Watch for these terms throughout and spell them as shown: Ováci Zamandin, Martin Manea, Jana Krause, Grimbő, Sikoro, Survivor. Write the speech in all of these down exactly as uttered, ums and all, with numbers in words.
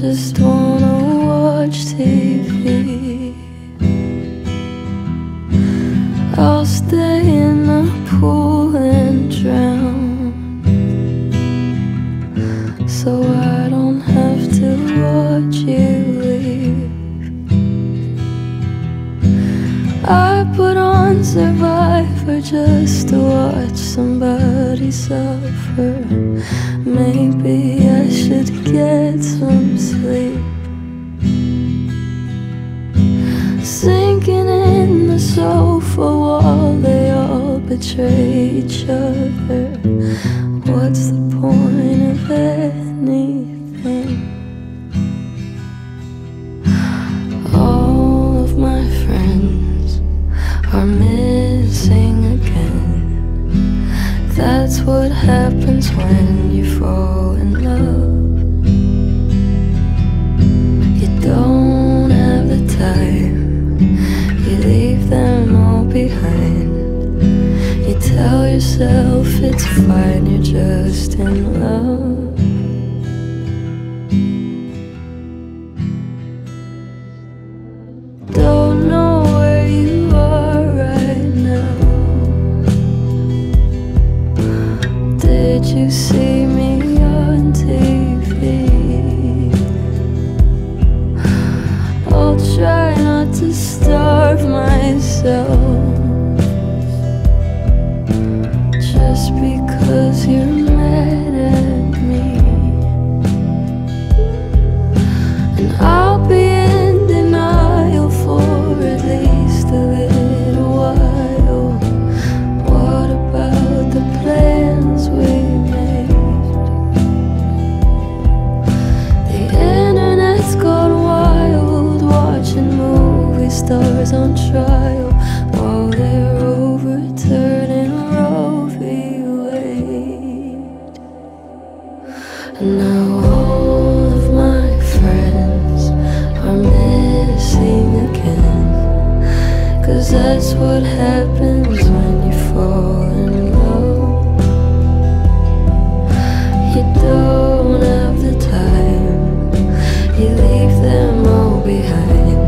just wanna watch T V. I'll stay in the pool and drown, so I don't have to watch you leave. I put on Survivor just to watch somebody suffer. Maybe I should get some sleep. Sinking in the sofa wall, they all betray each other. What's the point of anything? All of my friends are missing again. That's what happens when you fall in love. Tell yourself it's fine, you're just in love. Don't know where you are right now. Did you see me on T V? I'll try not to starve myself just because you're mad at me. And I'll be in denial for at least a little while. What about the plans we made? The internet's gone wild, watching movie stars on trial while they're overturned. Now all of my friends are missing again, 'cause that's what happens when you fall in love. You don't have the time, you leave them all behind,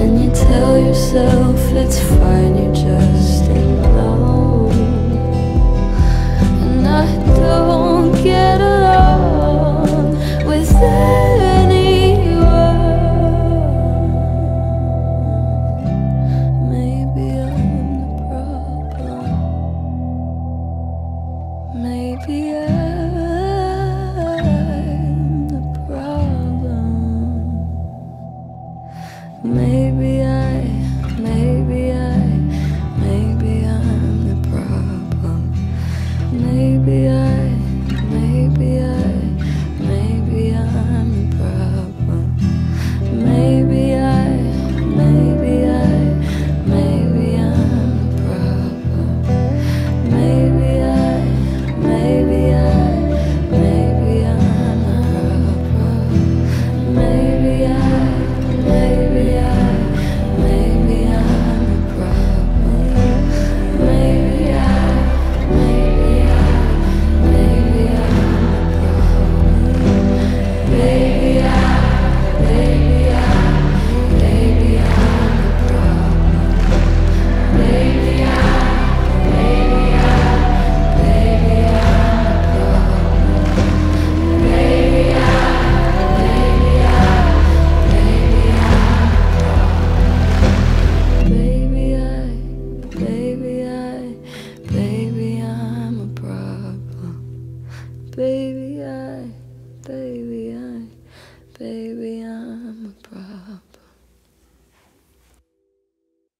and you tell yourself it's fine, you're just in love. And I don't get along with anyone. Maybe I'm the problem. Maybe I